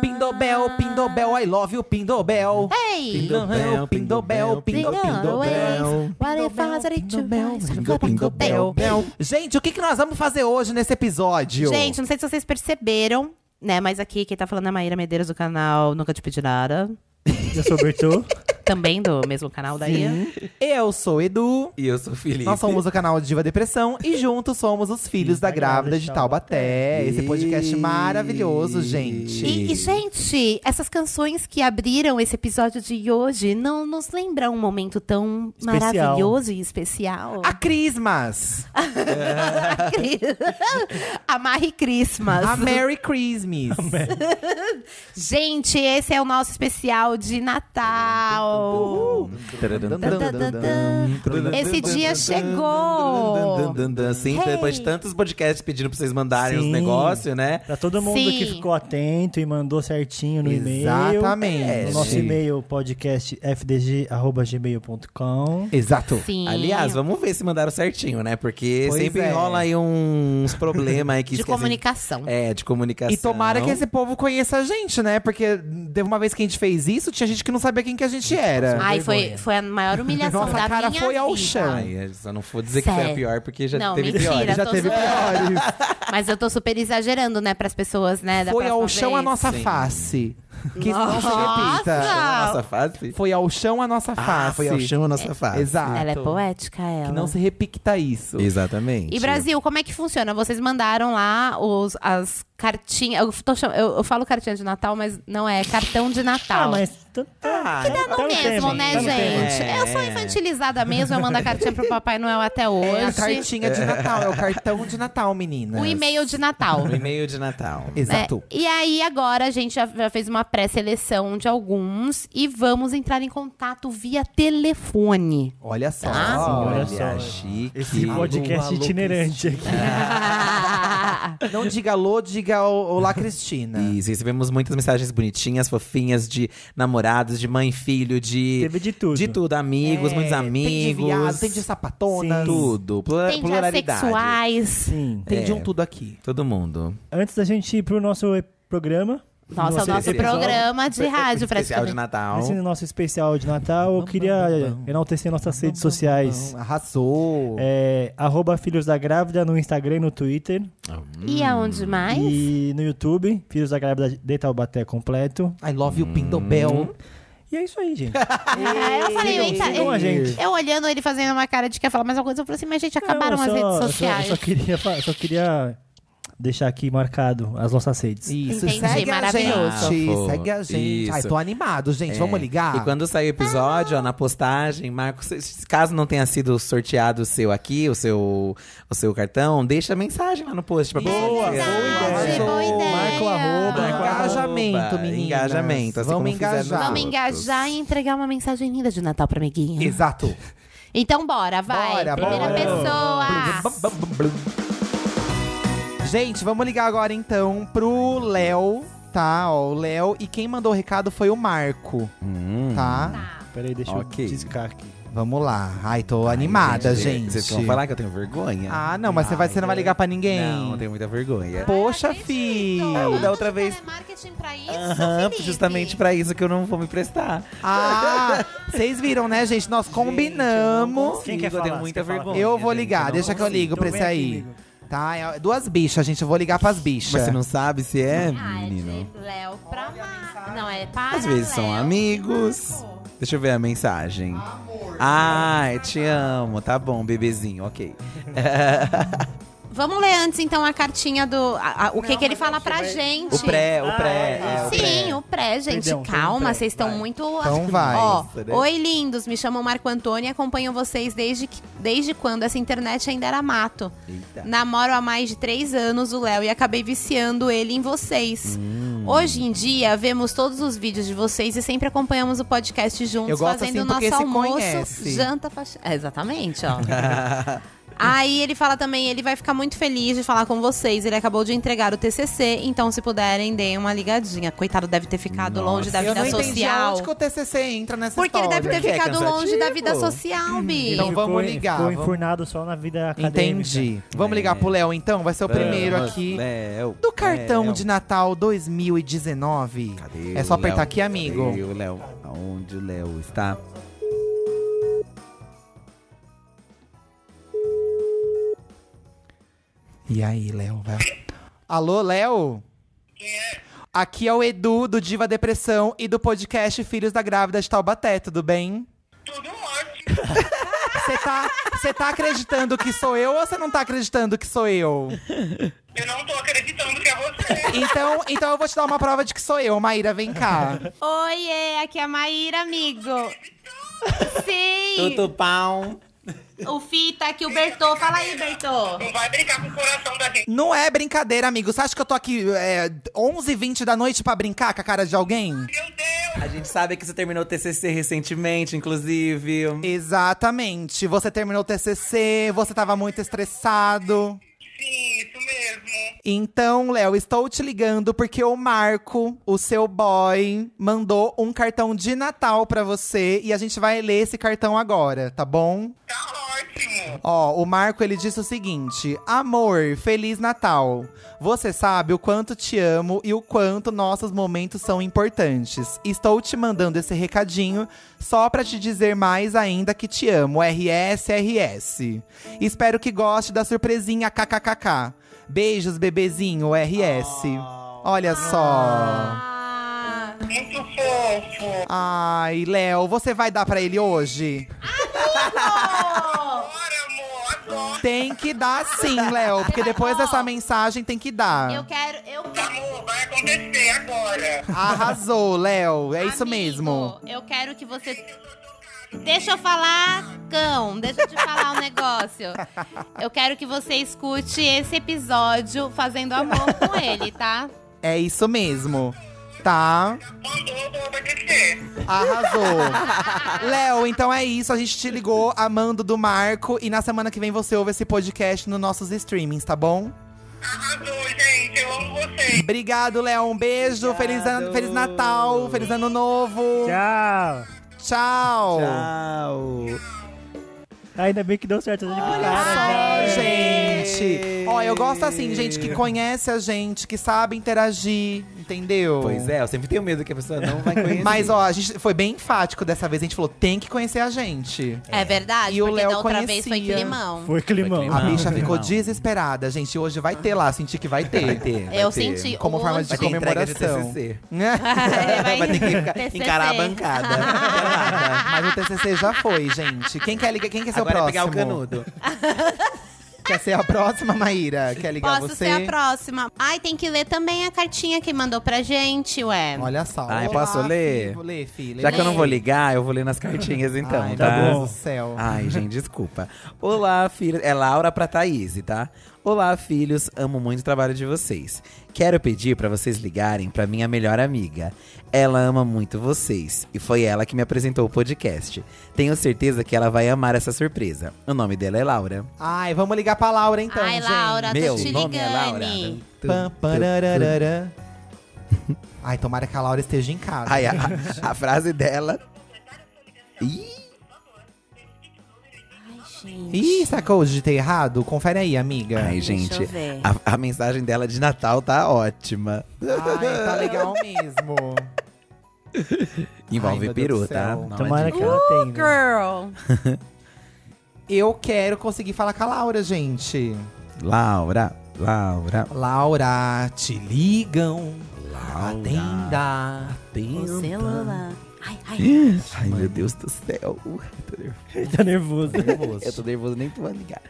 Pindobel, Pindobel, I love you, Pindobel. Ei! Pindobel, Pindobel, Pindobel. Pindobel. Gente, o que nós vamos fazer hoje nesse episódio? Gente, não sei se vocês perceberam, né? Mas aqui quem tá falando é a Maíra Medeiros do canal Nunca Te Pedi Nada. Eu sou o Bertu. Também do mesmo canal daí. Sim. Eu sou Edu. E eu sou o Felipe. Nós somos o canal Diva Depressão. E juntos somos os Filhos da Grávida de Taubaté. Esse podcast maravilhoso, gente. E, gente, essas canções que abriram esse episódio de hoje não nos lembram um momento tão especial, maravilhoso e especial? A Christmas! A Merry Christmas. A Merry Christmas. Gente, esse é o nosso especial de Natal. Esse dia chegou. Sim, depois de tantos podcasts pedindo pra vocês mandarem os negócios, né? Pra todo mundo que ficou atento e mandou certinho no e-mail. Exatamente. No nosso e-mail, podcastfdg@gmail.com. Exato. Sim. Aliás, vamos ver se mandaram certinho, né? Porque sempre rola aí uns problemas aí que de comunicação. É, de comunicação. E tomara que esse povo conheça a gente, né? Porque teve uma vez que a gente fez isso, tinha gente que não sabia quem que a gente era. Ai, foi a maior humilhação da minha vida. Nossa cara foi ao chão. Ai, só não vou dizer que foi a pior, porque já teve piores. Já teve piores. Mas eu tô super exagerando, né, pras pessoas, né, da próxima vez. Foi ao chão a nossa face. Que não se repita. Nossa face? Foi ao chão a nossa face. Foi ao chão a nossa face. Exato. Ela é poética, ela. Que não se repita isso. Exatamente. E Brasil, como é que funciona? Vocês mandaram lá as cartinhas. Eu falo cartinha de Natal, mas não é cartão de Natal. Ah, mas que dá no mesmo, né, gente? Eu sou infantilizada mesmo, eu mando a cartinha pro Papai Noel até hoje. É a cartinha de Natal, é o cartão de Natal, menina. O e-mail de Natal. O e-mail de Natal. Exato. E aí, agora, a gente já fez uma pré-seleção de alguns e vamos entrar em contato via telefone. Olha só, olha só, chique. Esse podcast itinerante aqui. Não diga alô, diga olá, Cristina. Isso, recebemos muitas mensagens bonitinhas, fofinhas, de namorados, de mãe, filho, de… Teve de tudo. De tudo, amigos, muitos amigos. Tem de viado, tem de sapatona. Tudo, pluralidade. Tem de assexuais. Sim. Tem de um tudo aqui. Todo mundo. Antes da gente ir pro nosso programa… Nossa, o nosso programa de rádio, especial de Natal. Esse nosso especial de Natal, eu queria enaltecer nossas redes sociais. Arrasou! Filhos da Grávida no Instagram e no Twitter. E aonde mais? E no YouTube, Filhos da Grávida de Taubaté completo. I love you, Pindobel. E é isso aí, gente. Eu falei, eu olhando ele fazendo uma cara de quer falar mais alguma coisa, eu falei assim, mas gente, acabaram as redes sociais. Eu só queria deixar aqui marcado as nossas redes. Isso, segue a gente, segue a gente. Isso. Ai, tô animado, gente, vamos ligar? E quando sair o episódio, ó, na postagem, Marco, caso não tenha sido sorteado o seu aqui, o seu cartão, deixa a mensagem lá no post pra você. Boa ideia. Engajamento, menina. Engajamento. Assim, vamos engajar e entregar uma mensagem linda de Natal pra amiguinha. Exato. Então bora, vai. Primeira pessoa. Gente, vamos ligar agora, então, pro Léo, tá? Ó, o Léo. E quem mandou o recado foi o Marco, tá? Peraí, deixa eu descar aqui. Vamos lá. Ai, tô animada, gente. Vocês vão falar que eu tenho vergonha? Ah, não, mas você não vai ligar pra ninguém. Não, eu tenho muita vergonha. Poxa, filho. Da outra vez… Telemarketing pra isso, justamente pra isso que eu não vou me prestar. Ah, vocês viram, né, gente? Nós combinamos. Quem quer falar? Eu tenho muita vergonha. Eu vou ligar, deixa que eu ligo pra esse aí. Tá, é duas bichas, gente. Eu vou ligar pras bichas. Mas você não sabe se é, menino? É de Léo pra Marco. Não, é para Léo. Às vezes são amigos. Deixa eu ver a mensagem. Amor. Ai, te amo. Tá bom, bebezinho, ok. Vamos ler antes, então, a cartinha do… o que ele fala pra gente. O pré. O pré, gente. Perdão, calma, vocês estão muito… Então vai. Ó, oi, lindos. Me chamo Marco Antônio e acompanho vocês desde quando essa internet ainda era mato. Eita. Namoro há mais de 3 anos o Léo e acabei viciando ele em vocês. Hoje em dia, vemos todos os vídeos de vocês e sempre acompanhamos o podcast juntos, fazendo o nosso almoço, janta… Exatamente, ó. Aí ele fala também, ele vai ficar muito feliz de falar com vocês. Ele acabou de entregar o TCC, então se puderem, deem uma ligadinha. Coitado, deve ter ficado longe da vida social. Eu não entendi onde que o TCC entra nessa história. Porque ele deve ter ficado longe da vida social, bicho. Então vamos ligar. Ficou enfurnado só na vida acadêmica. Entendi. Vamos ligar pro Léo, então? Vai ser o primeiro aqui. Léo. Do cartão de Natal 2019. Cadê? É só apertar aqui, amigo. Cadê o Léo? Aonde o Léo está? E aí, Léo, vai. Alô, Léo? Quem é? Aqui é o Edu, do Diva Depressão e do podcast Filhos da Grávida de Taubaté, tudo bem? Tudo ótimo. Você tá acreditando que sou eu ou você não tá acreditando que sou eu? Eu não tô acreditando que é você. Então eu vou te dar uma prova de que sou eu, Maíra, vem cá. Oiê, aqui é a Maíra, amigo. Sim! Tudo pão. O Fita aqui, o Bertô. Fala aí, Bertô. Não vai brincar com o coração da gente. Não é brincadeira, amigo. Você acha que eu tô aqui 11h20 da noite pra brincar com a cara de alguém? Meu Deus! A gente sabe que você terminou o TCC recentemente, inclusive. Exatamente. Você terminou o TCC, você tava muito estressado. Sim, isso mesmo. Então, Léo, estou te ligando porque o Marco, o seu boy, mandou um cartão de Natal pra você. E a gente vai ler esse cartão agora, tá bom? Tá ótimo! Ó, o Marco, ele disse o seguinte. Amor, Feliz Natal. Você sabe o quanto te amo e o quanto nossos momentos são importantes. Estou te mandando esse recadinho só pra te dizer mais ainda que te amo. RS, RS. Espero que goste da surpresinha kkk. Beijos, bebezinho, RS. Olha só. Muito fofo. Ai, Léo, você vai dar pra ele hoje? Tem que dar sim, Léo, porque depois dessa mensagem tem que dar. Eu quero. Amor, vai acontecer agora. Arrasou, Léo, é isso mesmo. Eu quero que você… Deixa eu falar, cão. Deixa eu te falar um negócio. Eu quero que você escute esse episódio fazendo amor com ele, tá? É isso mesmo, tá? Arrasou. Léo, então é isso. A gente te ligou amando do Marco. E na semana que vem você ouve esse podcast nos nossos streamings, tá bom? Arrasou, gente. Eu amo vocês. Obrigado, Léo. Um beijo. Feliz Natal. Feliz Ano Novo. Tchau. Tchau! Tchau! Ainda bem que deu certo. Olha só, gente! Ó, eu gosto assim, gente que conhece a gente, que sabe interagir, entendeu? Pois é, eu sempre tenho medo que a pessoa não vai conhecer. Mas ó, a gente foi bem enfático dessa vez, a gente falou, tem que conhecer a gente. É verdade, e o Léo da outra vez foi climão. Foi climão. A bicha ficou desesperada, gente. Hoje vai ter lá, senti que vai ter. Eu senti. Como forma de comemoração. Vai ter que encarar a bancada. Mas o TCC já foi, gente. Quem quer ser o próximo? Pegar o canudo. Quer ser a próxima, Maíra? Quer ligar você? Posso ser a próxima. Ai, tem que ler também a cartinha que mandou pra gente, ué. Olha só. Ai, posso ler? Vou ler, filha. Já que eu não vou ligar, eu vou ler nas cartinhas então, ai, tá? Meu Deus do céu. Ai, gente, desculpa. Olá, filha. É Laura pra Thaís, tá? Olá, filhos. Amo muito o trabalho de vocês. Quero pedir pra vocês ligarem pra minha melhor amiga. Ela ama muito vocês. E foi ela que me apresentou o podcast. Tenho certeza que ela vai amar essa surpresa. O nome dela é Laura. Ai, vamos ligar pra Laura então, ai, gente. Ai, Laura, meu tô te ligando. Nome é Laura. Ai, tomara que a Laura esteja em casa. Ai, a frase dela… Ih! Ih, sacou? Digitei errado? Confere aí, amiga. Ai, gente, a mensagem dela de Natal tá ótima. Ai, tá legal mesmo. Envolve peru, tá? Tomara que ela tenha. Girl! Eu quero conseguir falar com a Laura, gente. Laura, te ligam. Laura, atenda. O celular. Ai, meu Deus do céu. Ele tá nervoso. Eu tô nervoso, nem tu vai ligar.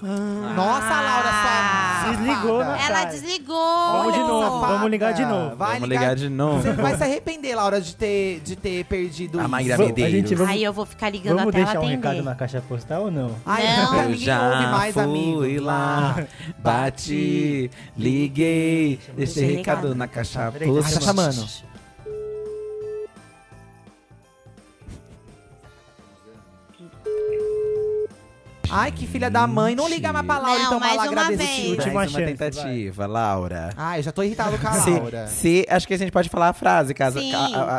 Nossa, a Laura só desligou, né? Ela desligou. Vamos de novo, vamos ligar de novo. Vamos ligar de novo. Você vai se arrepender, Laura, de ter perdido a Maíra Medeiros. Aí eu vou ficar ligando até ela atender. Vamos deixar um recado na caixa postal ou não? Não, eu já fui lá, bati, liguei, deixei recado na caixa postal. Ai, que filha da mãe. Não liga mais pra Laura, não, então, mais uma vez. Última chance, tentativa, vai. Laura. Ai, eu já tô irritado com a Laura. Acho que a gente pode falar a frase, caso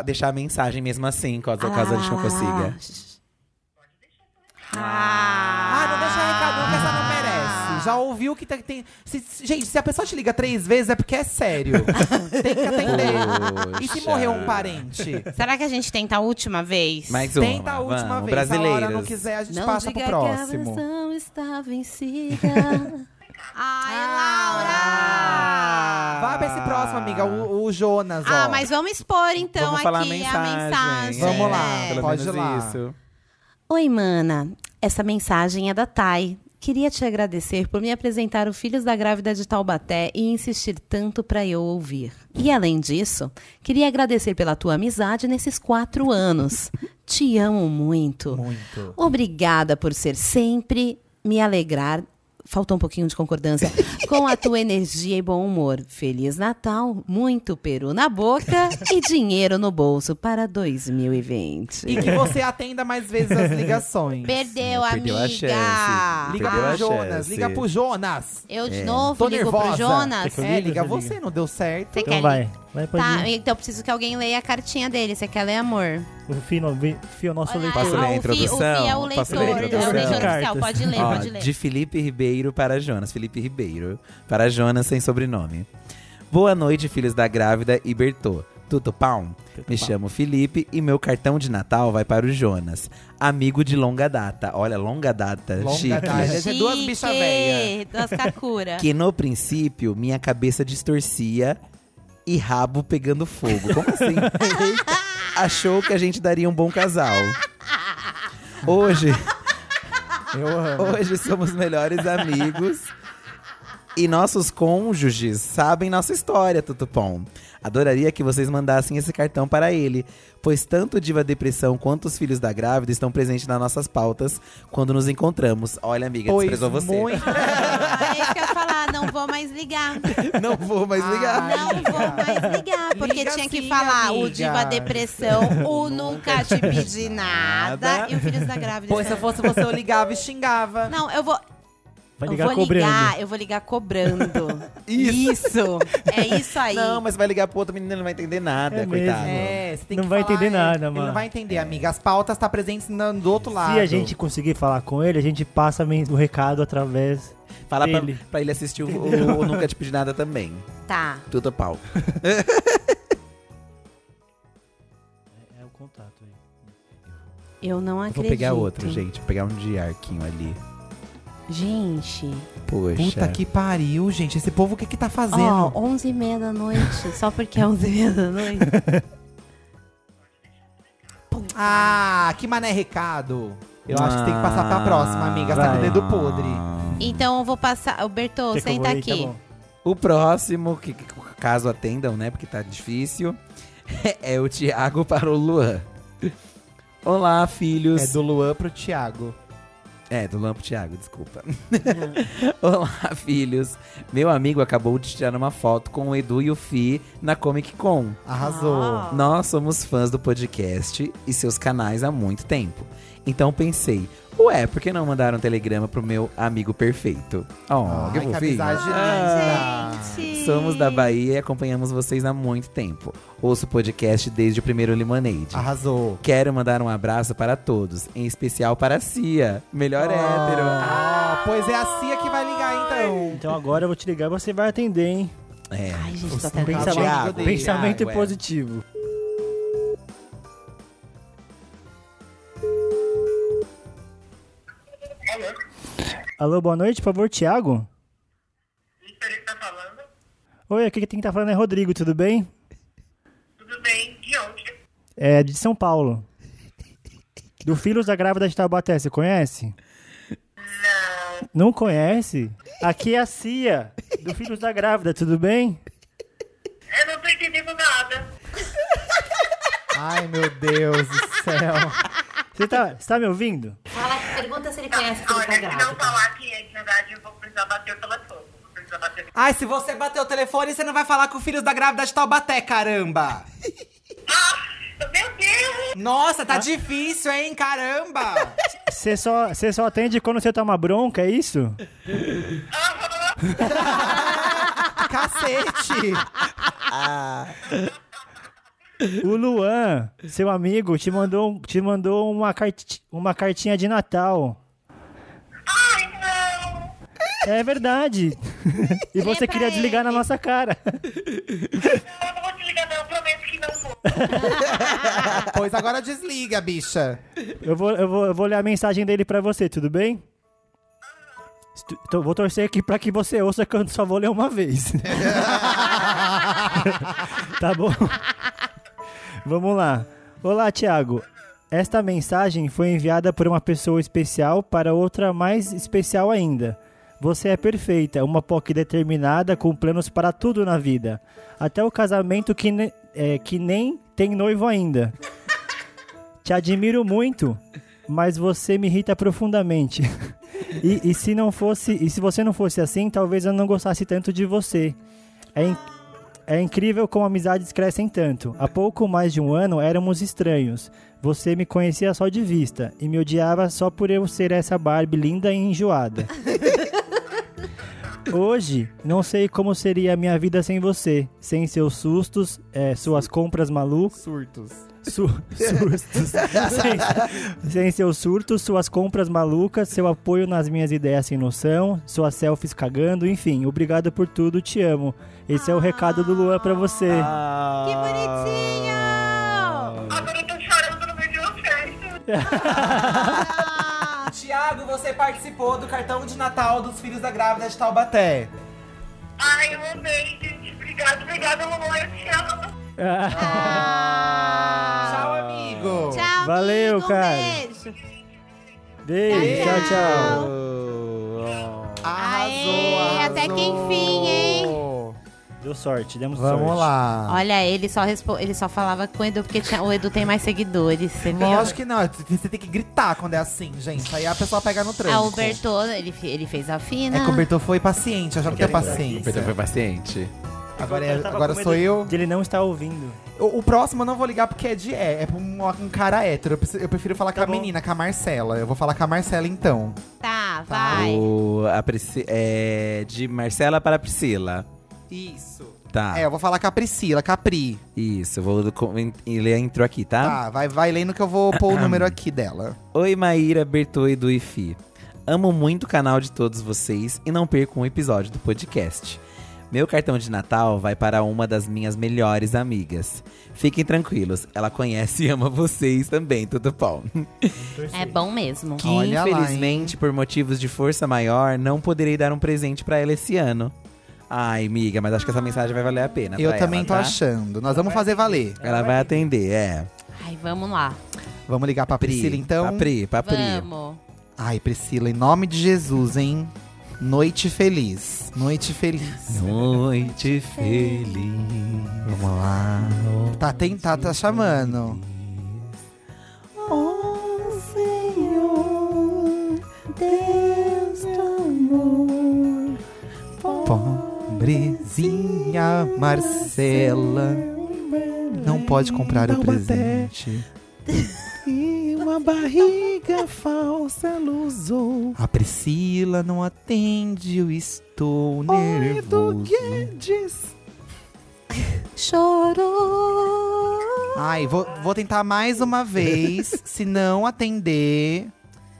deixar a mensagem mesmo assim, caso a gente não consiga. Ah, não deixa recado, porque essa não merece. Já ouviu que tem… Gente, se a pessoa te liga 3 vezes, é porque é sério. Tem que atender. Poxa. E se morreu um parente? Será que a gente tenta a última vez? Mais uma. Tenta a última vez. Brasileiras. Se a Laura não quiser, a gente passa pro próximo. Não diga que a versão está vencida. Ai, Laura! Vai pra esse próximo, amiga, o Jonas, ó. Ah, mas vamos expor, então, vamos aqui falar a mensagem. Vamos lá, pode ir lá. Isso. Oi, mana. Essa mensagem é da Thay. Queria te agradecer por me apresentar o Filhos da Grávida de Taubaté e insistir tanto para eu ouvir. E, além disso, queria agradecer pela tua amizade nesses 4 anos. Te amo muito. Muito. Obrigada por ser sempre me alegrar. Faltou um pouquinho de concordância. Com a tua energia e bom humor. Feliz Natal, muito peru na boca e dinheiro no bolso para 2020. E que você atenda mais vezes as ligações. Perdeu, amiga. A chance. Liga pro Jonas, liga pro Jonas. Eu de novo ligo pro Jonas. É, liga você, não deu certo. Você então vai. Tá, então eu preciso que alguém leia a cartinha dele. Você quer ler, amor? O Fih é o nosso leitor. Posso ler a introdução? O Fih é o leitor, oficial. Pode ler, pode ler. De Felipe Ribeiro para Jonas. Felipe Ribeiro para Jonas, sem sobrenome. Boa noite, filhos da grávida e Bertô. Tudo pão? Me chamo Felipe e meu cartão de Natal vai para o Jonas. Amigo de longa data. Olha, longa data. Longa data. Chique. 2 bichas velhas. 2 kakura. Que no princípio, minha cabeça distorcia… E rabo pegando fogo. Como assim? Achou que a gente daria um bom casal. Hoje somos melhores amigos. E nossos cônjuges sabem nossa história, Tutupom. Adoraria que vocês mandassem esse cartão para ele, pois tanto Diva Depressão quanto os Filhos da Grávida estão presentes nas nossas pautas quando nos encontramos. Olha, amiga, desprezou você. Muito. É isso que eu ia falar, não vou mais ligar. Não vou mais ligar. Não vou mais ligar, porque liga tinha que falar amiga. O Diva Depressão, o Nunca Te Pedi Nada e o Filhos da Grávida. Pois se eu fosse você, eu ligava e xingava. Não, eu vou… Eu vou ligar cobrando. Isso. É isso aí. Não, mas vai ligar pro outro menino, ele não vai entender nada, coitado. É, você tem que falar. Não vai entender nada, mano. Ele não vai entender, amiga. As pautas tá presentes do outro lado. Se a gente conseguir falar com ele, a gente passa o recado através… Fala pra ele assistir o Nunca Te Pedi Nada também. Tá. Tudo pau. É o contato aí. Eu não acredito. Vou pegar outro, gente. Vou pegar um de arquinho ali. Gente. Poxa. Puta que pariu, gente. Esse povo, o que tá fazendo? Ó, 11h30 da noite. Só porque é 11h30 da noite. Ah, que mané recado. Eu acho que tem que passar pra próxima, amiga. Você tá com o dedo podre. Então eu vou passar… O Bertô, senta aqui. Tá, o próximo, que caso atendam, né, porque tá difícil, é o Thiago para o Luan. Olá, filhos. É do Luan pro Thiago. É, do Lampo Thiago, desculpa. Olá, filhos. Meu amigo acabou de tirar uma foto com o Edu e o Fi na Comic Con. Arrasou. Ah. Nós somos fãs do podcast e seus canais há muito tempo. Então pensei, ué, por que não mandaram um telegrama pro meu amigo perfeito? Oh, que fofinho. Gente. Somos da Bahia e acompanhamos vocês há muito tempo. Ouço o podcast desde o primeiro Limonade. Arrasou. Quero mandar um abraço para todos, em especial para a Cia, melhor hétero. Ah, pois é a Cia que vai ligar, então. Então agora eu vou te ligar e você vai atender, hein? É. Ai, gente, tá pensamento positivo. Alô, boa noite, por favor, Thiago? Quem tá falando? Oi, aqui quem tá falando é Rodrigo, tudo bem? Tudo bem, de onde? É, de São Paulo. Do Filhos da Grávida de Taubaté, você conhece? Não. Não conhece? Aqui é a Cia, do Filhos da Grávida, tudo bem? Eu não tô entendendo nada. Ai, meu Deus do céu. Você tá me ouvindo? Pergunta se ele conhece o Filhos da Grávida. Se não falar que é de verdade, eu vou precisar bater o telefone. Ai, se você bater o telefone, você não vai falar com o Filhos da Grávida de Taubaté, caramba! Ah, Meu Deus! Nossa, tá difícil, hein? Caramba! Você só atende quando você toma bronca, é isso? Cacete! Ah. O Luan, seu amigo, te mandou uma cartinha de Natal. Ai, não! É verdade. E você queria desligar na nossa cara. Não, não vou desligar, não. Eu prometo que não vou. Pois agora desliga, bicha. Eu vou ler a mensagem dele pra você, tudo bem? Vou torcer aqui pra que você ouça, que eu só vou ler uma vez. Tá bom? Vamos lá. Olá, Thiago. Esta mensagem foi enviada por uma pessoa especial para outra mais especial ainda. Você é perfeita, uma POC determinada, com planos para tudo na vida. Até o casamento que nem tem noivo ainda. Te admiro muito, mas você me irrita profundamente. E se você não fosse assim, talvez eu não gostasse tanto de você. É incrível como amizades crescem tanto. Há pouco mais de um ano éramos estranhos. Você me conhecia só de vista e me odiava só por eu ser essa Barbie linda e enjoada. Hoje, não sei como seria a minha vida sem você. Sem seus sustos, suas compras malucas... Surtos. Surtos. Sem seus surtos, suas compras malucas, seu apoio nas minhas ideias sem noção, suas selfies cagando, enfim. Obrigado por tudo, te amo. Esse é o recado do Luan pra você. Que bonitinho! Agora eu tô chorando no meio de uma festa. Thiago, você participou do cartão de Natal dos Filhos da Grávida de Taubaté. Ai, eu amei, gente. Obrigado, obrigada, mamãe. Eu te amo. Tchau, amigo. Tchau, valeu, amigo, cara. Beijo. Beijo, tchau, tchau. Arrasou. Até que enfim, hein? Deu sorte, demos sorte. Vamos lá. Olha, ele só falava com o Edu, porque o Edu tem mais seguidores. Lógico que não, você tem que gritar quando é assim, gente. Aí a pessoa pega no tranco. Ah, o Bertô, ele fez a fina. É que o Bertô foi paciente, eu já não tenho paciência. O Bertô foi paciente. Agora sou eu. Ele não está ouvindo. O próximo eu não vou ligar porque é pra um cara hétero. Eu prefiro falar com a menina, com a Marcela. Eu vou falar com a Marcela então. Tá, vai. De Marcela para Priscila. Isso. Tá. Eu vou falar com a Priscila, Capri. Isso, eu vou ler a intro aqui, tá? Tá, vai lendo que eu vou pôr o número aqui dela. Oi, Maíra, Bertô, Edu e Fi. Amo muito o canal de todos vocês e não perco um episódio do podcast. Meu cartão de Natal vai para uma das minhas melhores amigas. Fiquem tranquilos, ela conhece e ama vocês também, tudo bom. É bom mesmo. Que olha, infelizmente, lá, por motivos de força maior, não poderei dar um presente pra ela esse ano. Ai, amiga, mas acho que essa mensagem vai valer a pena. Eu também tô achando. Nós vamos fazer valer. Ela vai atender, Ai, vamos lá. Vamos ligar pra Priscila, então? Pra Pri. Vamos. Ai, Priscila, em nome de Jesus, hein? Noite feliz. Noite feliz. Noite feliz. Vamos lá. Tá chamando. Oh, Senhor, Deus do amor, pobrezinha Marcela não pode comprar o presente e uma barriga falsa ilusou. A Priscila não atende, eu estou nervoso. Oi, Edu Guedes chorou. Ai, vou tentar mais uma vez. Se não atender,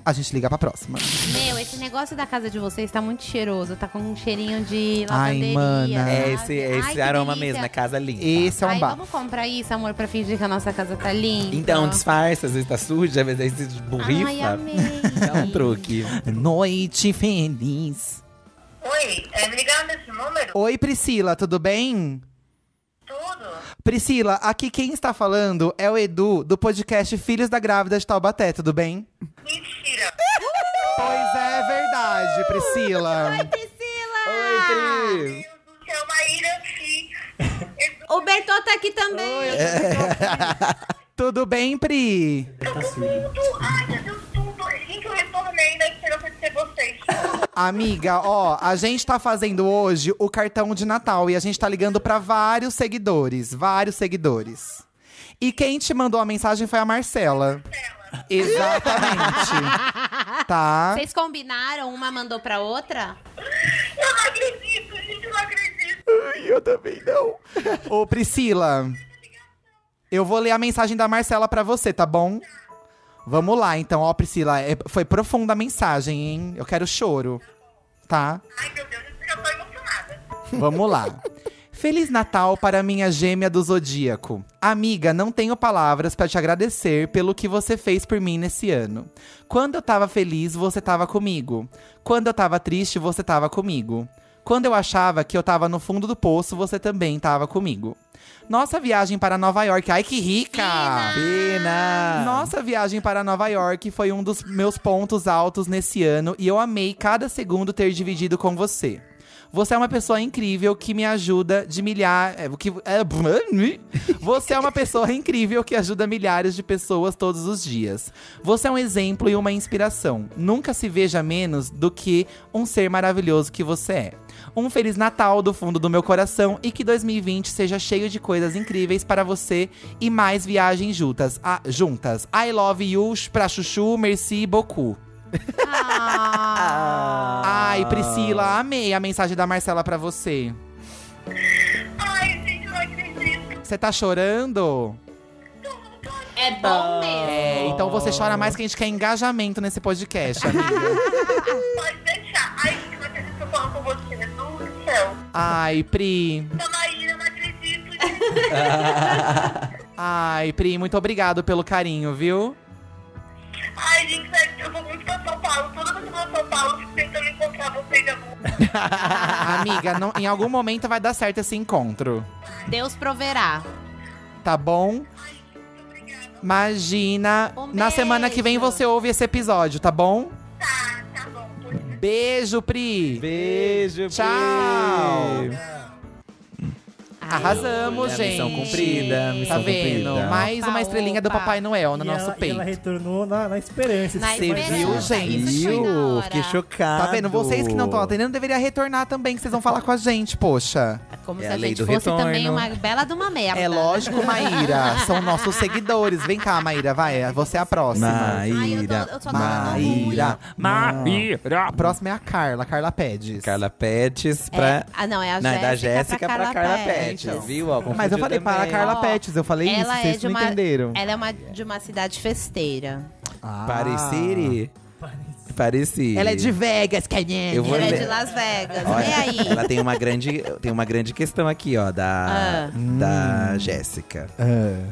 a gente liga pra próxima. Meu, esse negócio da casa de vocês tá muito cheiroso. Tá com um cheirinho de lavanderia. Ai, mana. Esse aroma mesmo, é casa linda. Esse é um bafo. Vamos comprar isso, amor, pra fingir que a nossa casa tá linda. Então, disfarça, às vezes tá suja, às vezes borrifa. Ai, amei. É um truque. Noite feliz. Oi, me ligaram nesse número? Oi, Priscila, tudo bem? Tudo. Priscila, aqui quem está falando é o Edu, do podcast Filhos da Grávida de Taubaté, tudo bem? Mentira! Pois é, verdade, Priscila. Oi, Priscila! Oi, Pri! Meu Deus do céu, Maíra, sim. O Bertô tá aqui também. Oi, tudo bem, Pri? Tudo bem, ai, meu Deus, tudo. Gente, eu retornei ainda esperando conhecer vocês. Amiga, ó, a gente tá fazendo hoje o cartão de Natal e a gente tá ligando pra vários seguidores. E quem te mandou a mensagem foi a Marcela. Exatamente. Tá. Vocês combinaram? Uma mandou pra outra? Eu não acredito, gente, eu não acredito. Ai, eu também não. Ô, Priscila, eu vou ler a mensagem da Marcela pra você, tá bom? Vamos lá, então. Ó, Priscila, foi profunda a mensagem, hein? Eu quero choro, tá? Ai, meu Deus, eu tô emocionada. Vamos lá. Feliz Natal para minha gêmea do Zodíaco. Amiga, não tenho palavras para te agradecer pelo que você fez por mim nesse ano. Quando eu tava feliz, você tava comigo. Quando eu tava triste, você tava comigo. Quando eu achava que eu tava no fundo do poço, você também tava comigo. Nossa viagem para Nova York… Ai, que rica! Pina! Nossa viagem para Nova York foi um dos meus pontos altos nesse ano. E eu amei cada segundo ter dividido com você. Você é uma pessoa incrível que me ajuda de milhares… Você é uma pessoa incrível que ajuda milhares de pessoas todos os dias. Você é um exemplo e uma inspiração. Nunca se veja menos do que um ser maravilhoso que você é. Um Feliz Natal do fundo do meu coração e que 2020 seja cheio de coisas incríveis para você e mais viagens juntas. Ah, juntas. I love you, pra chuchu, merci beaucoup. Ai, Priscila, amei a mensagem da Marcela pra você. Ai, gente, eu não acredito. Você tá chorando? É bom mesmo. É, então você chora mais que a gente quer engajamento nesse podcast, amiga. Pode deixar. Ai, gente, eu não acredito que eu falo com você, Jesus do céu. Ai, Pri. Eu não acredito, gente. Ai, Pri, muito obrigado pelo carinho, viu? Ai, gente, eu vou muito pra São Paulo. Toda vez que eu vou pra São Paulo, eu fico tentando encontrar vocês de amor. Amiga, não, em algum momento vai dar certo esse encontro. Deus proverá. Tá bom? Ai, muito obrigada. Imagina. Um na semana que vem você ouve esse episódio, tá bom? Tá, tá bom. Beijo, Pri. Beijo, Pri. Tchau. Arrasamos, gente. Missão cumprida, missão tá vendo? Cumprida. Mais opa, uma estrelinha opa. Do Papai Noel no e nosso peito. Ela retornou na esperança. Você viu, gente? Viu? Fiquei chocado. Tá vendo? Vocês que não estão atendendo deveriam retornar também, que vocês vão falar com a gente, poxa. Como se a gente fosse retorno. Também uma bela de uma merda. É lógico, Maíra. São nossos seguidores. Vem cá, Maíra, vai. Você é a próxima. Maíra, Maíra. A próxima é a Carla Pérez. Carla Pérez pra… Ah, não, é a Jéssica. Da Jéssica pra Carla Pérez. Viu? Mas eu falei para a Carla Pérez, eu falei isso, vocês não entenderam. Ela é de uma cidade festeira. Ah. Parecia. Ela é de Vegas, Canyon. Ela é de Las Vegas. Olha, e aí? Ela tem uma grande questão aqui, ó, da Jéssica.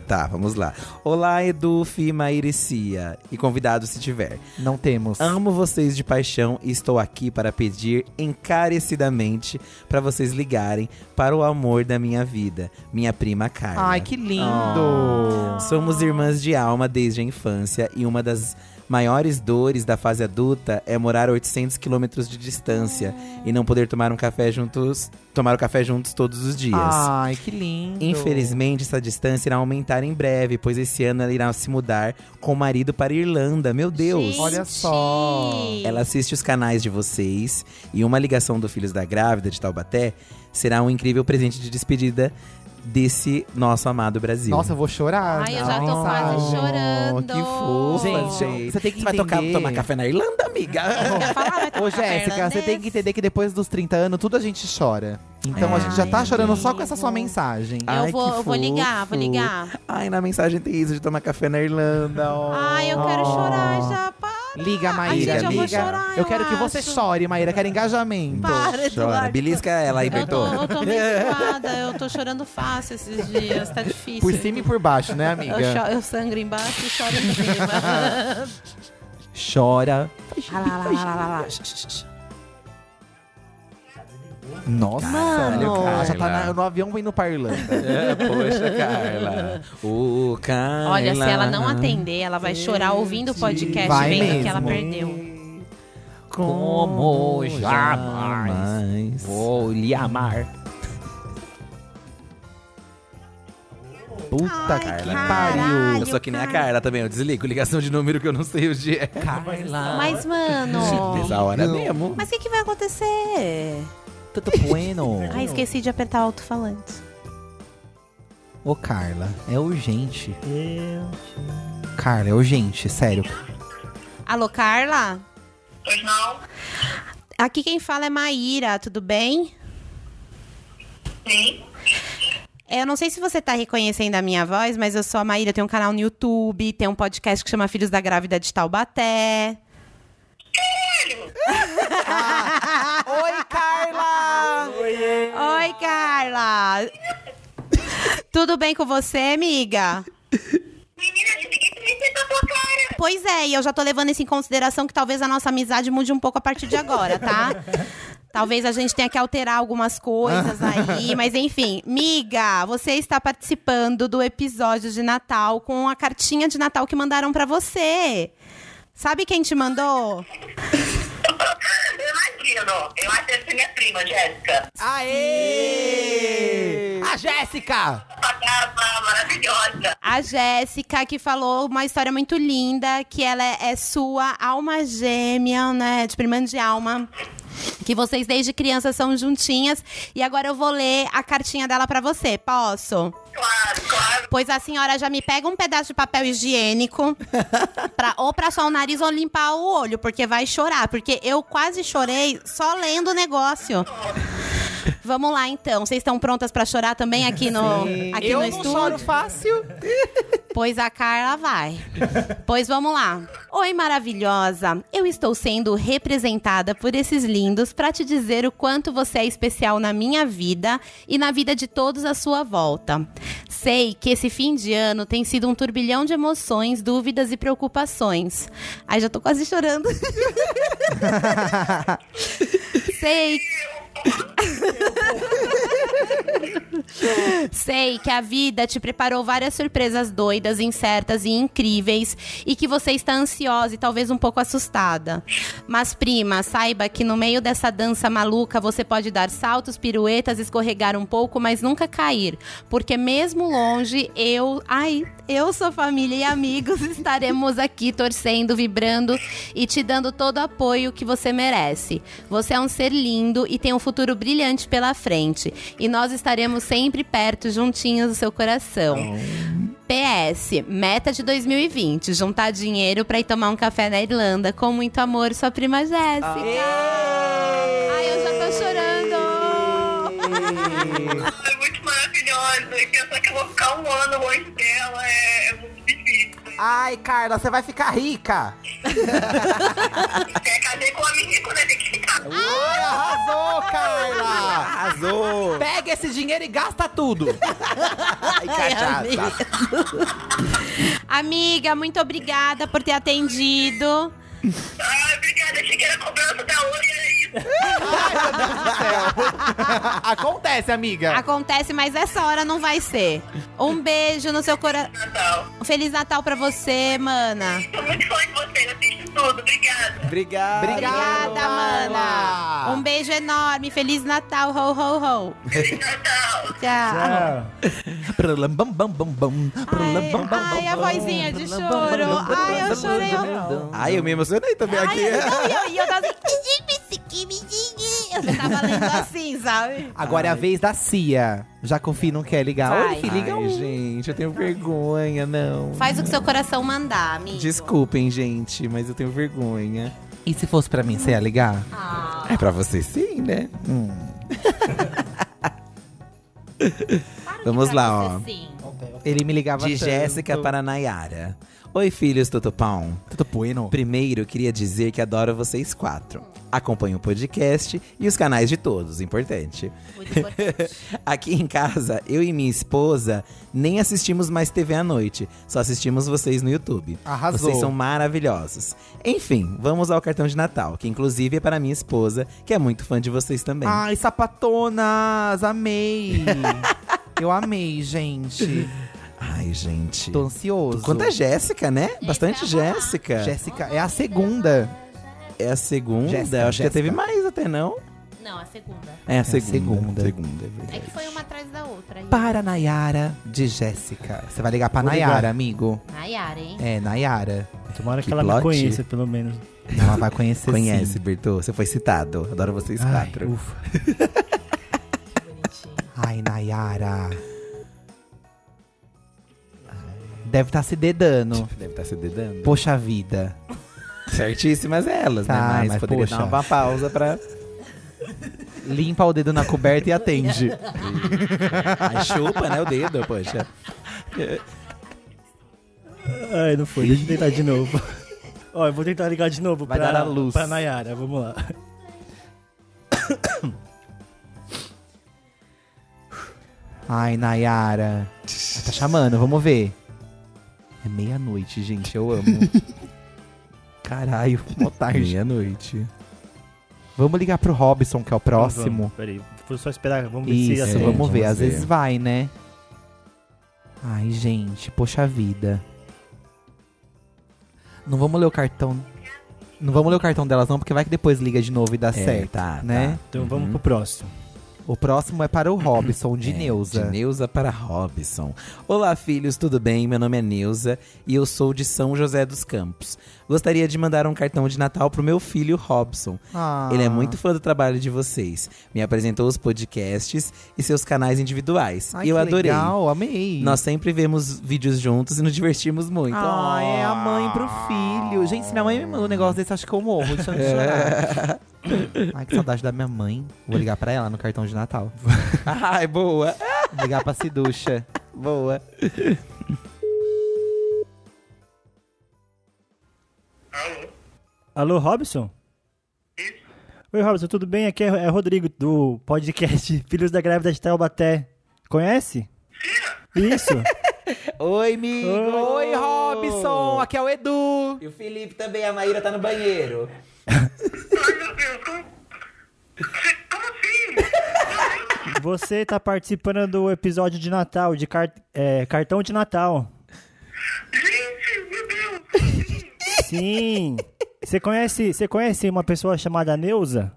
Tá, vamos lá. Olá, Edu, Fi, Maíra e Cia. E convidado se tiver. Não temos. Amo vocês de paixão e estou aqui para pedir encarecidamente para vocês ligarem para o amor da minha vida, minha prima Carla. Ai, que lindo! Oh. Somos irmãs de alma desde a infância e uma das maiores dores da fase adulta é morar a 800 quilômetros de distância e não poder tomar um café juntos todos os dias. Ai, que lindo! Infelizmente, essa distância irá aumentar em breve, pois esse ano ela irá se mudar com o marido para a Irlanda. Meu Deus! Gente. Olha só! Ela assiste os canais de vocês e uma ligação do Filhos da Grávida de Taubaté será um incrível presente de despedida desse nosso amado Brasil. Nossa, eu vou chorar. Ai, eu já tô quase chorando. Que fofa, gente. Você tem que entender. Vai tomar café na Irlanda, amiga? Ô, Jéssica, você tem que entender que depois dos 30 anos, tudo a gente chora. Então a gente já tá chorando só com essa sua mensagem. Eu vou ligar. Ai, na mensagem tem isso de tomar café na Irlanda. Oh. Ai, eu quero chorar já, para. Liga, Maíra, liga. Eu quero que você chore, Maíra, quero engajamento. Para, chora, belisca ela aí, Bertô. Eu tô menstruada, eu tô chorando fácil esses dias, tá difícil. Por cima e por baixo, né, amiga? Eu sangro embaixo e choro em cima. Chora. Lá. Nossa, Caralho, Carla. Já tá no avião indo pra Irlanda. Poxa, Carla. Carla. Olha, se ela não atender, ela vai chorar ouvindo o podcast, vendo o que ela perdeu. Como jamais vou lhe amar. Puta, ai, Carla, pariu. Eu sou que nem a Carla também, eu desligo. Ligação de número que eu não sei o dia é. Carla. Mas, mano… Essa hora mesmo. Mas o que vai acontecer? Ah, esqueci de apertar o alto-falante. Ô, Carla, é urgente. Carla, é urgente, sério. Alô, Carla? Pois não? Aqui quem fala é Maíra, tudo bem? Sim. Eu não sei se você tá reconhecendo a minha voz, mas eu sou a Maíra, tenho um canal no YouTube, tenho um podcast que chama Filhos da Grávida de Taubaté. Caralho! Ah. Oi, Carla! Oiê. Oi, Carla! Tudo bem com você, amiga? Menina, eu fiquei feliz com a tua cara. Pois é, e eu já tô levando isso em consideração, que talvez a nossa amizade mude um pouco a partir de agora, tá? Talvez a gente tenha que alterar algumas coisas aí, mas enfim. Miga, você está participando do episódio de Natal com a cartinha de Natal que mandaram pra você. Sabe quem te mandou? Eu acho que essa é minha prima, Jéssica. Aê! A Jéssica! Maravilhosa! A Jéssica, que falou uma história muito linda, que ela é sua alma gêmea, né? De prima de alma. Que vocês desde criança são juntinhas. E agora eu vou ler a cartinha dela pra você, posso? Claro, claro. Pois a senhora já me pega um pedaço de papel higiênico ou pra só o nariz ou limpar o olho, porque vai chorar. Porque eu quase chorei só lendo o negócio. Vamos lá, então. Vocês estão prontas pra chorar também aqui no, aqui eu no estúdio? Eu não choro fácil. Pois a Carla vai. Pois vamos lá. Oi, maravilhosa. Eu estou sendo representada por esses lindos pra te dizer o quanto você é especial na minha vida e na vida de todos à sua volta. Sei que esse fim de ano tem sido um turbilhão de emoções, dúvidas e preocupações. Ai, já tô quase chorando. Sei... Sei que a vida te preparou várias surpresas doidas, incertas e incríveis, e que você está ansiosa e talvez um pouco assustada. Mas, prima, saiba que no meio dessa dança maluca você pode dar saltos, piruetas, escorregar um pouco, mas nunca cair, porque mesmo longe, eu, sua família e amigos estaremos aqui torcendo, vibrando e te dando todo o apoio que você merece. Você é um ser lindo e tem um futuro brilhante pela frente, e nós estaremos sempre perto, juntinhos do seu coração. PS, meta de 2020, juntar dinheiro pra ir tomar um café na Irlanda. Com muito amor, sua prima Jéssica. Ai, eu já tô chorando. É muito maravilhosa. E pensar que eu vou ficar um ano longe dela é muito difícil. Ai, Carla, você vai ficar rica. Quer casar com um homem rico, né? Tem que ficar. Ai, arrasou, Carla. Arrasou. Pega esse dinheiro e gasta tudo. E cachaça. Amiga, muito obrigada por ter atendido. Ai, obrigada. Achei que era cobrança da Áurea, era isso. Ai, meu Deus do céu. Acontece, amiga. Acontece, mas essa hora não vai ser. Um beijo no seu coração. Feliz Natal. Feliz Natal pra você, mana. Tô muito fã de você, eu assisto tudo. Obrigada. Obrigada. Obrigada, mana. Um beijo enorme. Feliz Natal, ho, ho, ho. Feliz Natal. Tchau. Ai, a vozinha de choro. Ai, eu chorei. Ai, eu me emocionei também aqui. E eu tava assim... Eu tava lendo assim, sabe? Agora é a vez da Cia. Já confia, não quer ligar? Vai. Olha, que liga. Ai, gente, eu tenho vergonha, não. Faz o que seu coração mandar, amigo. Desculpem, gente, mas eu tenho vergonha. E se fosse pra mim, você ia ligar? Ah. É pra você sim, né? Claro. Vamos lá, ó. Sim. Ele me ligava de tanto. Jéssica para Nayara. Oi, filhos, tudo pão? Tudo bueno. Primeiro, queria dizer que adoro vocês quatro. Acompanho o podcast e os canais de todos, importante. Muito importante. Aqui em casa, eu e minha esposa nem assistimos mais TV à noite. Só assistimos vocês no YouTube. Arrasou. Vocês são maravilhosos. Enfim, vamos ao cartão de Natal, que inclusive é para minha esposa, que é muito fã de vocês também. Ai, sapatonas! Amei! Eu amei, gente. Ai, gente. Tô ansioso. Quanto a Jéssica, né? Bastante Jéssica. Jéssica é a segunda. É a segunda? Jéssica, acho que já teve mais até, não? Não, a segunda. É a segunda. É que foi uma atrás da outra. Aí. Para Nayara de Jéssica. Você vai ligar pra Nayara, amigo? Nayara, hein? É, Nayara. Tomara que ela me conheça, pelo menos. Ela vai conhecer. Conhece, Bertô. Você foi citado. Adoro vocês quatro. Ufa. Ai, Nayara. Deve estar se dedando. Deve estar se dedando. Poxa vida. Certíssimas elas, tá, né? Mas poderia dar uma pausa pra... Limpa o dedo na coberta e atende. Aí chupa, né, o dedo, poxa. Ai, não foi. Deixa eu tentar de novo. Ó, eu vou tentar ligar de novo pra, dar a luz. Pra Nayara. Vamos lá. Ai, Nayara. Ela tá chamando, vamos ver. É meia-noite, gente. Eu amo. Caralho, mó tarde. Meia-noite. Vamos ligar pro Robson, que é o próximo. Peraí, vou só esperar. Vamos ver se assim. Vamos ver. Às vezes vai, né? Ai, gente, poxa vida. Não vamos ler o cartão. Não vamos ler o cartão delas, não, porque vai que depois liga de novo e dá certo, tá, né? Tá. Então vamos pro próximo. O próximo é para o Robson, de Neuza. De Neuza para Robson. Olá, filhos, tudo bem? Meu nome é Neuza e eu sou de São José dos Campos. Gostaria de mandar um cartão de Natal pro meu filho, Robson. Ah. Ele é muito fã do trabalho de vocês. Me apresentou os podcasts e seus canais individuais. Ai, eu adorei. Legal, amei. Nós sempre vemos vídeos juntos e nos divertimos muito. Ah, é a mãe pro filho. Gente, se minha mãe me manda um negócio desse, acho que eu morro. Deixa eu chorar. Ai, que saudade da minha mãe. Vou ligar pra ela no cartão de Natal. Ai, boa. Vou ligar pra Ciducha. Boa. Alô? Alô, Robson? Isso? Oi, Robson, tudo bem? Aqui é Rodrigo, do podcast Filhos da Grávida de Taubaté. Conhece? Sim. Isso. Oi, migo. Oi, Robson. Aqui é o Edu. E o Felipe também. A Maíra tá no banheiro. Ai, meu Deus, como assim? Você tá participando do episódio de Natal, de cartão de Natal. Gente, meu Deus! Sim! Você conhece uma pessoa chamada Neuza?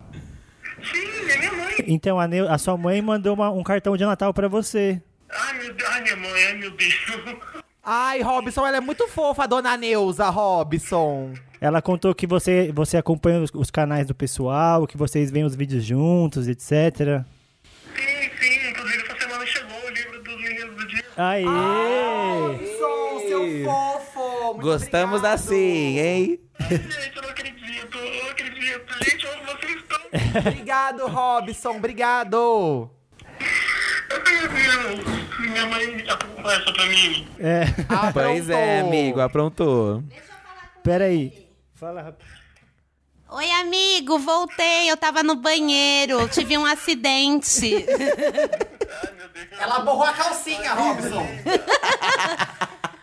Sim, é minha mãe. Então a sua mãe mandou um cartão de Natal pra você. Ai, meu Deus, ai, minha mãe, ai, meu Deus. Ai, Robson, ela é muito fofa, a dona Neuza, Robson. Ela contou que você acompanha os canais do pessoal, que vocês veem os vídeos juntos, etc. Sim. Inclusive, essa semana chegou o livro dos meninos do dia. Aê! Robson, seu fofo! Muito Gostamos obrigado. Assim, hein? Ai, gente, eu não acredito, Gente, onde vocês estão? Obrigado, Robson, obrigado! Minha mãe aprontou essa pra mim. É. Ah, pois é, amigo, aprontou. Peraí. Fala rapaz. Oi, amigo, voltei. Eu tava no banheiro, tive um acidente. Ela borrou a calcinha, Robson.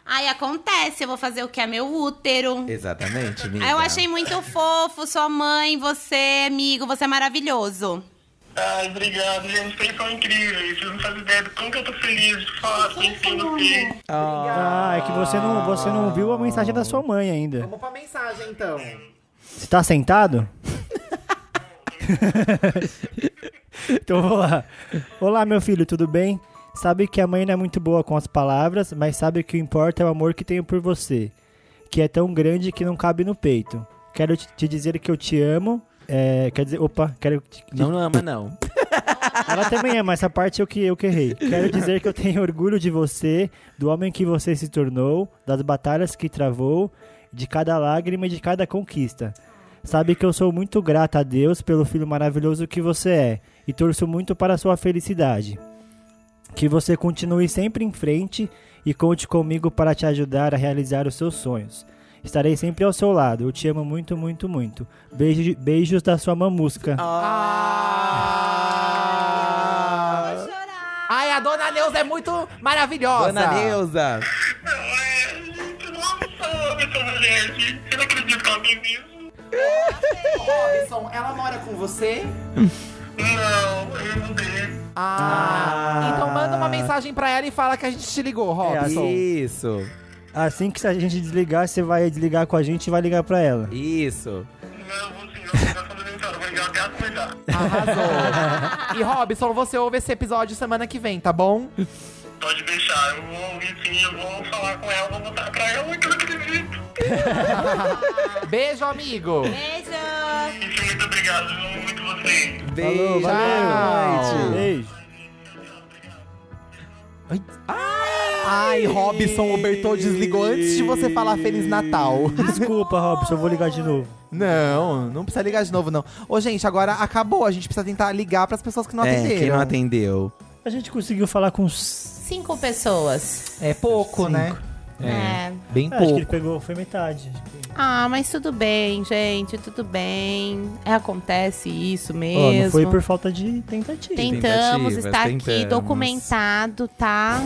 Aí acontece, eu vou fazer o que é meu útero. Exatamente, amiga. Aí eu achei muito fofo, sua mãe, você, amigo, você é maravilhoso. Ai, obrigado, gente, vocês são incríveis, vocês não fazem ideia do como que eu tô feliz de falar assim com vocês. Ah, é que você não viu a mensagem da sua mãe ainda. Vamos pra mensagem, então. Você tá sentado? Então vou lá. Olá, meu filho, tudo bem? Sabe que a mãe não é muito boa com as palavras, mas sabe que o que importa é o amor que tenho por você, que é tão grande que não cabe no peito. Quero te dizer que eu te amo. Quero... Não ama, não. Ela também ama, essa parte eu que errei. Quero dizer que eu tenho orgulho de você, do homem que você se tornou, das batalhas que travou, de cada lágrima e de cada conquista. Sabe que eu sou muito grata a Deus pelo filho maravilhoso que você é, e torço muito para a sua felicidade. Que você continue sempre em frente e conte comigo para te ajudar a realizar os seus sonhos. Estarei sempre ao seu lado. Eu te amo muito, muito, muito. Beijos da sua mamusca. Ah! Eu vou chorar. Ai, a dona Neuza é muito maravilhosa. Dona Neuza. Não, gente. Eu não acredito que ela tem isso. Robson, ela mora com você? Não, eu não tenho. Ah, então manda uma mensagem pra ela e fala que a gente te ligou, Robson. Isso. Assim que a gente desligar, você vai desligar com a gente e vai ligar pra ela. Isso. Não, vou ligar até ela cuidar. Arrasou. E Robson, você ouve esse episódio semana que vem, tá bom? Pode deixar, eu vou ouvir sim, eu vou falar com ela, vou botar pra ela que eu acredito. Beijo, amigo. Beijo. Isso, muito obrigado, eu amo muito você. Beijo. Falou, valeu. Beijo. Ai! Ai, Robson, o Bertol desligou antes de você falar Feliz Natal. Desculpa, Robson, eu vou ligar de novo. Não, não precisa ligar de novo, não. Ô, gente, agora acabou. A gente precisa tentar ligar pras pessoas que não atenderam. Quem não atendeu. A gente conseguiu falar com 5 pessoas. É pouco, né? É, bem pouco. Acho que ele pegou, foi metade. Ah, mas tudo bem, gente, tudo bem. É, acontece isso mesmo. Oh, não foi por falta de tentativa. Tentamos, está aqui documentado, tá?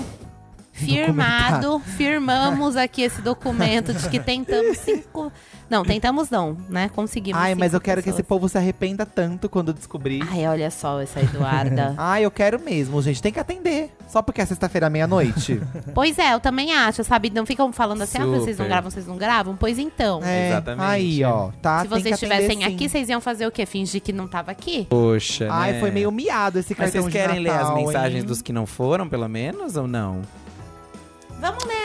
Firmado, firmamos aqui esse documento de que tentamos 5... Não, tentamos não, né? Conseguimos. Ai, mas eu quero que esse povo se arrependa tanto quando descobrir. Ai, olha só essa Eduarda. Ai, eu quero mesmo, gente. Tem que atender. Só porque é sexta-feira à meia-noite. Pois é, eu também acho, sabe? Não ficam falando assim, ah, vocês não gravam, vocês não gravam? Pois então. É, exatamente. Aí, ó, tá? Se vocês estivessem aqui, vocês iam fazer o quê? Fingir que não tava aqui? Poxa, ai, né? Foi meio miado esse cartão de Natal. Mas vocês querem ler as mensagens dos que não foram, pelo menos, ou não? Vamos ler.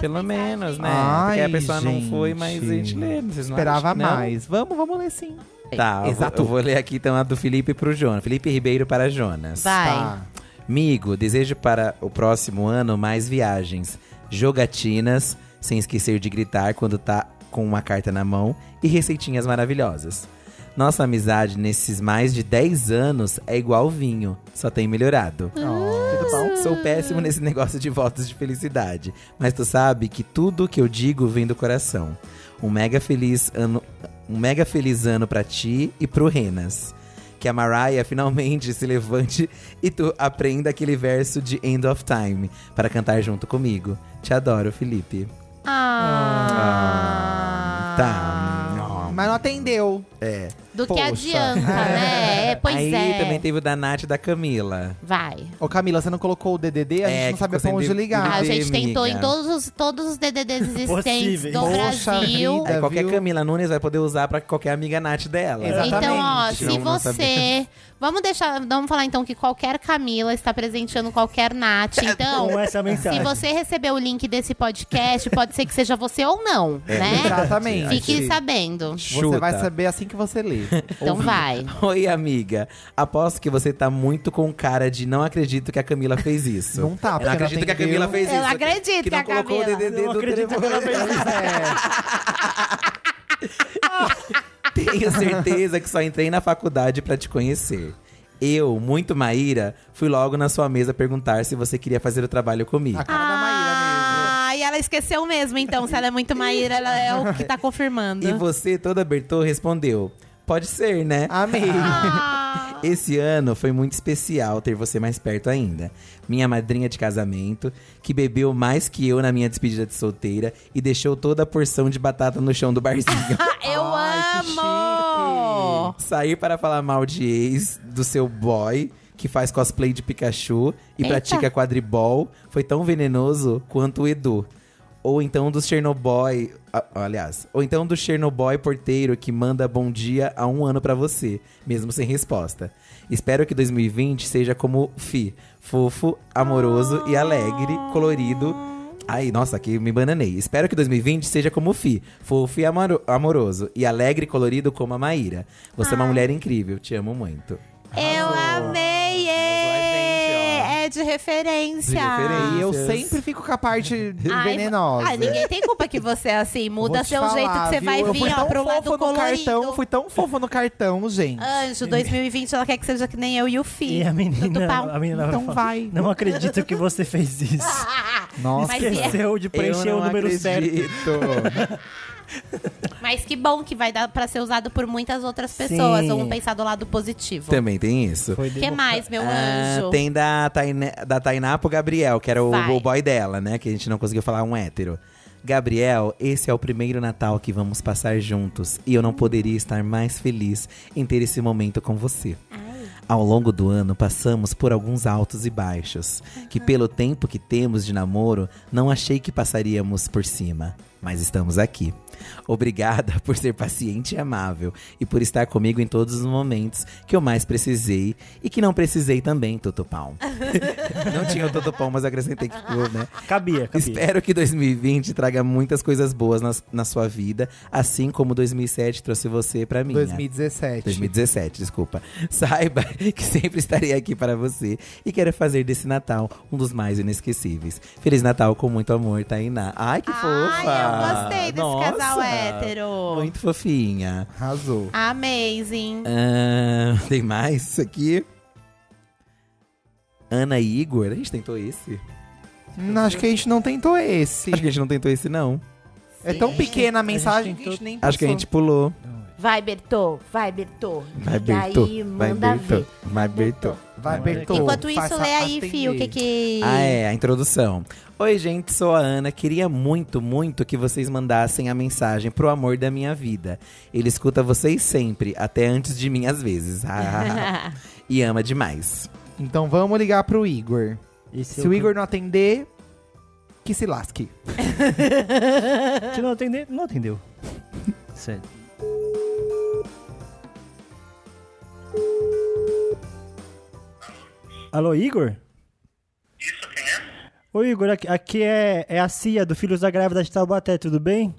Pelo menos, né? Ai, porque a pessoa não foi, mas a gente lê. Vocês não esperava mais. Não? Vamos ler sim. Tá, exato. Eu vou ler aqui então a do Felipe pro Jonas. Felipe Ribeiro para Jonas. Vai. Tá. Migo, desejo para o próximo ano mais viagens, jogatinas, sem esquecer de gritar quando tá com uma carta na mão e receitinhas maravilhosas. Nossa amizade nesses mais de 10 anos é igual vinho, só tem melhorado. Tudo bom? Sou péssimo nesse negócio de votos de felicidade, mas tu sabe que tudo que eu digo vem do coração. Um mega feliz ano pra ti e pro Renas. Que a Mariah finalmente se levante e tu aprenda aquele verso de End of Time para cantar junto comigo. Te adoro, Felipe. Tá. Mas não atendeu. É. Do que adianta, né? Pois aí é. Aí também teve o da Nath e da Camila. Vai. Ô Camila, você não colocou o DDD? A gente não sabe pra onde ligar. Ah, a gente tentou em todos os DDDs existentes do Brasil. Vida, aí, qualquer Camila Nunes vai poder usar pra qualquer amiga Nath dela. Exatamente. Então, ó, se você… Vamos falar então que qualquer Camila está presenteando qualquer Nath. Então, se você receber o link desse podcast, pode ser que seja você ou não, né? Exatamente. Fique sabendo. Chuta. Você vai saber assim que você lê. Então vai. Oi, amiga. Aposto que você tá muito com cara de não acredito que a Camila fez isso. Não tá, porque eu não acredito que a Camila fez isso. Eu acredito que a Camila. Que não colocou o DDD do telefone. Que ela fez isso. Tenho certeza que só entrei na faculdade pra te conhecer. Eu, muito Maíra, fui logo na sua mesa perguntar se você queria fazer o trabalho comigo. A cara da Maíra mesmo. E ela esqueceu mesmo, então. Se ela é muito Maíra, ela é o que tá confirmando. E você, toda Bertô, respondeu… Pode ser, né? Amei! Esse ano foi muito especial ter você mais perto ainda. Minha madrinha de casamento, que bebeu mais que eu na minha despedida de solteira e deixou toda a porção de batata no chão do barzinho. Eu amo! Sair para falar mal de ex, do seu boy… que faz cosplay de Pikachu e pratica quadribol, foi tão venenoso quanto o Edu. Ou então do Chernoboy… Aliás, ou então do Chernoboy porteiro que manda bom dia há um ano pra você, mesmo sem resposta. Espero que 2020 seja como Fi, fofo, amoroso e alegre, colorido… Ai, nossa, aqui me bananei. Espero que 2020 seja como o Fi, fofo e amoroso e alegre e colorido como a Maíra. Você é uma mulher incrível, te amo muito. Eu amei! É de referência. E eu sempre fico com a parte venenosa. Ai, ninguém tem culpa que você é assim. Muda seu jeito que você vai vir pro lado colorido. Fui tão fofo no cartão, gente. Anjo, 2020 ela quer que seja que nem eu e o Fi. E a menina então vai. Não acredito que você fez isso. Nossa, esqueceu de preencher o número certo. Mas que bom que vai dar pra ser usado por muitas outras pessoas. Vamos pensar do lado positivo. Também tem isso. O que mais, meu anjo? Tem da Tainá pro Gabriel, que era o boy dela, né? Que a gente não conseguiu falar, um hétero. Gabriel, esse é o primeiro Natal que vamos passar juntos. E eu não poderia estar mais feliz em ter esse momento com você. Ao longo do ano, passamos por alguns altos e baixos. Que pelo tempo que temos de namoro, não achei que passaríamos por cima. Mas estamos aqui. Obrigada por ser paciente e amável. E por estar comigo em todos os momentos que eu mais precisei. E que não precisei também, Tutupau. Não tinha o totopão, mas acrescentei que ficou, né? Cabia. Espero que 2020 traga muitas coisas boas na sua vida, assim como 2007 trouxe você pra mim. 2017, desculpa. Saiba que sempre estarei aqui para você e quero fazer desse Natal um dos mais inesquecíveis. Feliz Natal com muito amor, Tainá. Ai, que fofa! Ai, eu gostei desse casal hétero. Muito fofinha. Arrasou. Amazing. Tem mais aqui? Ana e Igor, a gente tentou esse? Não, acho que a gente não tentou esse. Acho que a gente não tentou esse, não. Sim. É tão pequena a mensagem que a gente nem passou. Acho que a gente pulou. Vai, Bertô, vai, Bertô. Vai, Bertô. Daí, manda ver. Vai, Bertô. Vai, Bertô. Enquanto isso, lê aí, Fih, o que… Ah, é, a introdução. Oi, gente, sou a Ana. Queria muito, muito que vocês mandassem a mensagem pro amor da minha vida. Ele escuta vocês sempre, até antes de mim, às vezes. E ama demais. Então vamos ligar pro Igor. Se o Igor não atender, que se lasque. Se não atender, não atendeu. Sério. Alô, Igor? Isso, quem é? Oi, Igor, aqui é a Cia, do Filhos da Grávida de Taubaté, tudo bem?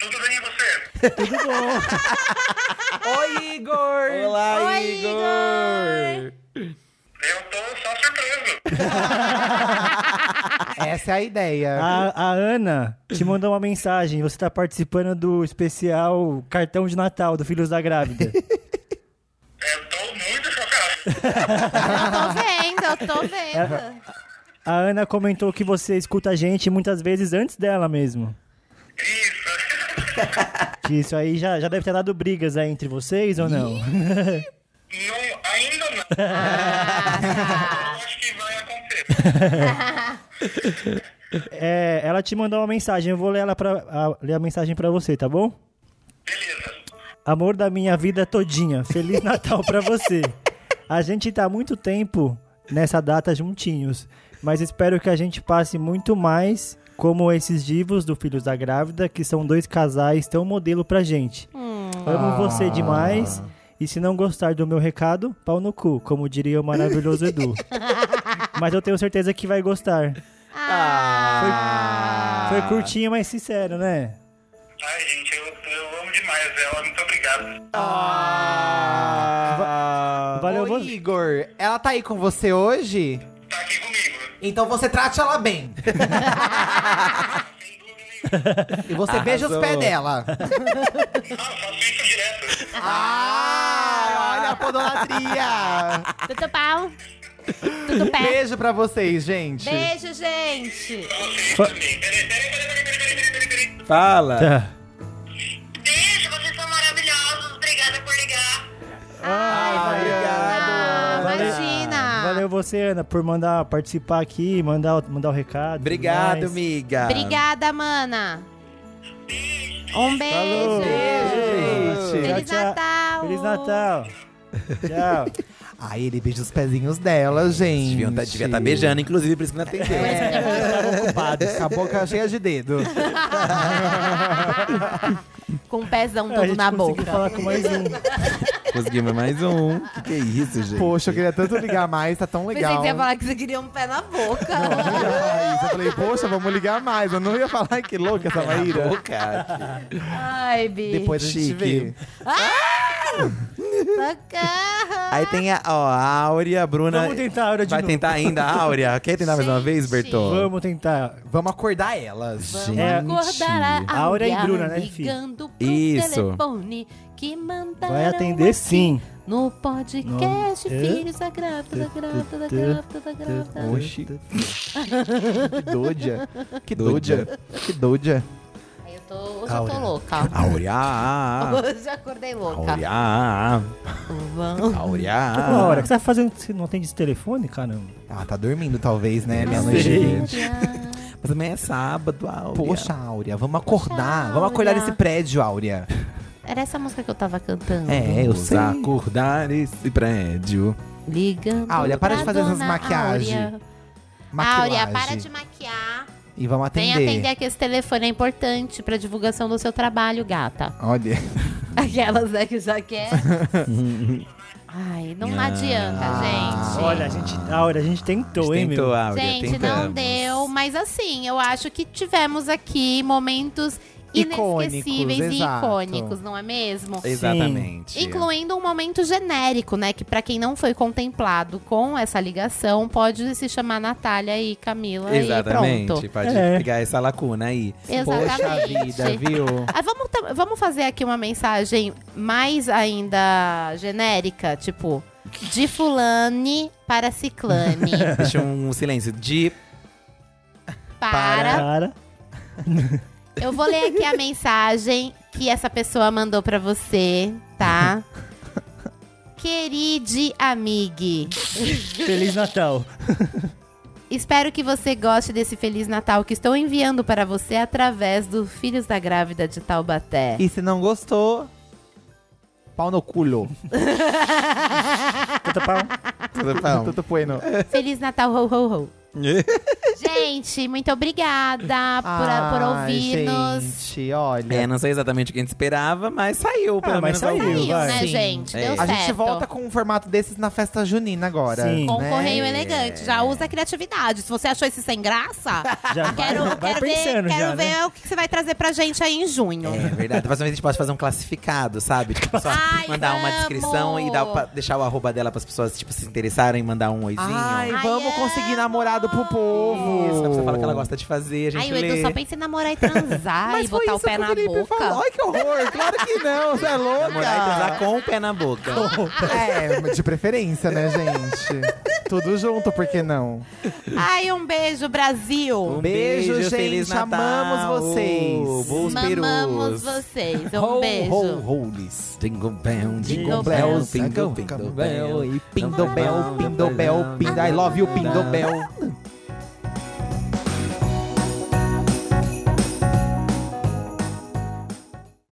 Tudo bem, e você? Tudo bom. Oi, Igor! Olá, oi, Igor! Eu tô só surpreso. Essa é a ideia. A Ana te mandou uma mensagem. Você tá participando do especial Cartão de Natal, do Filhos da Grávida. Eu tô muito chocado. Eu tô vendo. A Ana comentou que você escuta a gente muitas vezes antes dela mesmo. Isso. Que isso aí já deve ter dado brigas aí entre vocês, ou não? Não, ainda não. Eu acho que vai acontecer. Ela te mandou uma mensagem. Eu vou ler ler a mensagem pra você, tá bom? Beleza. Amor da minha vida todinha. Feliz Natal pra você. A gente tá há muito tempo nessa data juntinhos, mas espero que a gente passe muito mais como esses divos do Filhos da Grávida, que são dois casais tão modelo pra gente. Amo você demais. E se não gostar do meu recado, pau no cu, como diria o maravilhoso Edu. Mas eu tenho certeza que vai gostar. Foi curtinho, mas sincero, né? Ai, gente, eu amo demais ela. Muito obrigado. Valeu, ô, Igor. Ela tá aí com você hoje? Tá aqui comigo. Então você trate ela bem. E você beija os pés dela. Não, faço isso direto. Olha a podolatria. Tudo pau. Tudo pé. Beijo pra vocês, gente. Beijo, gente. Fala. Tá. Beijo, vocês são maravilhosos. Obrigada por ligar. Ai, obrigado. Imagina. Valeu você, Ana, por mandar participar aqui, mandar o recado. Obrigado, amiga. Obrigada, mana. Um beijo. Falou. Beijo, gente. Feliz Natal. Feliz Natal. Tchau. Aí ele beija os pezinhos dela, gente. Devia estar beijando, inclusive, por isso que não atendeu. Estavam ocupados, com a boca cheia de dedo. Com o pezão todo na boca. Consegui falar com mais um. Conseguimos mais um. Que é isso, gente? Poxa, eu queria tanto ligar mais, tá tão legal. Pensei que você ia falar que você queria um pé na boca. Não, eu falei, poxa, vamos ligar mais. Eu não ia falar que louca essa Maíra. Ai, bicho. Depois a gente vê. Aí tem a Áurea, a Bruna. Vamos tentar a Áurea de novo. Vai tentar ainda a Áurea? Quer tentar mais uma vez, Bertô? Vamos tentar. Vamos acordar elas. Vamos acordar a Áurea e Bruna, né, filho? Isso. Que vai atender sim. No podcast Filhos da Grávida, da Grávida. Oxi. Que doja. Hoje eu tô louca. Hoje eu acordei louca. Áurea. Uma hora, o que você tá fazendo? Você não atende esse telefone, caramba? Ah, tá dormindo talvez, né? Meia-noite. Mas também é sábado, Áurea. Poxa, Áurea, vamos acordar. Vamos acordar esse prédio, Áurea. Era essa música que eu tava cantando. É, eu sei. Acordar esse prédio. Ligando. Áurea, para de fazer essas maquiagens. Áurea, para de maquiar. E vamos atender. Vem atender que esse telefone é importante pra divulgação do seu trabalho, gata. Olha. Aquelas, né, que já quer. Ai, não adianta, gente. Olha, a gente tentou, hein, meu? Gente, não deu. Mas assim, eu acho que tivemos aqui momentos inesquecíveis e icônicos, não é mesmo? Exatamente. Sim. Incluindo um momento genérico, né? Que pra quem não foi contemplado com essa ligação, pode se chamar Natália e Camila. Exatamente. E pronto. Pode pegar essa lacuna aí. Exatamente. Poxa vida, viu? Vamos fazer aqui uma mensagem mais ainda genérica, tipo… De fulane para ciclane. Deixa um silêncio. De… Para… Eu vou ler aqui a mensagem que essa pessoa mandou pra você, tá? Queride amigue. Feliz Natal. Espero que você goste desse Feliz Natal que estou enviando para você através do Filhos da Grávida de Taubaté. E se não gostou… Pau no culo. Tudo pau. Tudo pau. Tudo bueno. Feliz Natal, ho, ho, ho. Gente, muito obrigada por ouvir-nos. Gente, olha. Não sei exatamente o que a gente esperava, mas saiu. Pelo menos saiu, vai. Né, gente? Deu certo. A gente volta com um formato desses na festa junina agora. Sim. Com correio elegante. Já usa a criatividade. Se você achou esse sem graça, já quero ver o que você vai trazer pra gente aí em junho. É verdade. Talvez a gente possa fazer um classificado, sabe? Tipo, só mandar uma descrição e deixar o arroba dela pras pessoas tipo, se interessarem, mandar um oizinho. Ai, vamos conseguir namorado pro povo. Isso, a pessoa fala que ela gosta de fazer, a gente lê. Ai, o Edu só pensa em namorar e transar e botar o pé na boca. Ai, que horror! Claro que não, você é louca! Namorar e transar com o pé na boca. De preferência, né, gente? Tudo junto, por que não? Ai, um beijo, Brasil! Um beijo, gente! Feliz Natal. Amamos vocês! Amamos vocês! Um beijo! Jingle bell, jingle bell, jingle bell, pindobel, pindobel, pindobel, I love you, pindobel.